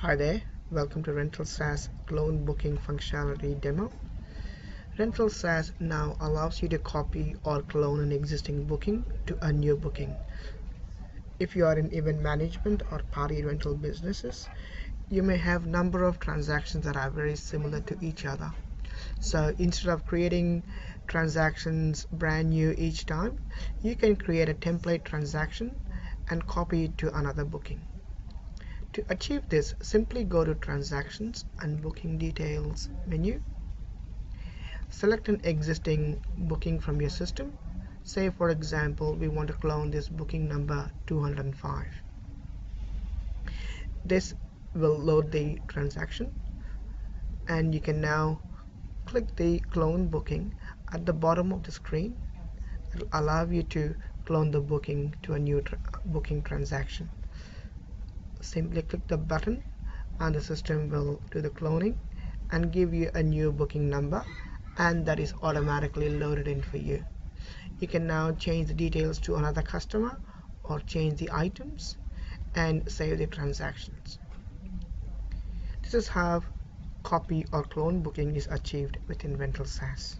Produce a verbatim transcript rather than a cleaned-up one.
Hi there, welcome to Rental SaaS Clone Booking Functionality Demo. Rental SaaS now allows you to copy or clone an existing booking to a new booking. If you are in event management or party rental businesses, you may have a number of transactions that are very similar to each other. So instead of creating transactions brand new each time, you can create a template transaction and copy it to another booking. To achieve this, simply go to Transactions and Booking Details menu. Select an existing booking from your system. Say, for example, we want to clone this booking number two hundred five. This will load the transaction, and you can now click the clone booking at the bottom of the screen. It will allow you to clone the booking to a new tra booking transaction. Simply click the button and the system will do the cloning and give you a new booking number, and that is automatically loaded in for you. You can now change the details to another customer or change the items and save the transactions. This is how copy or clone booking is achieved within Rental SaaS.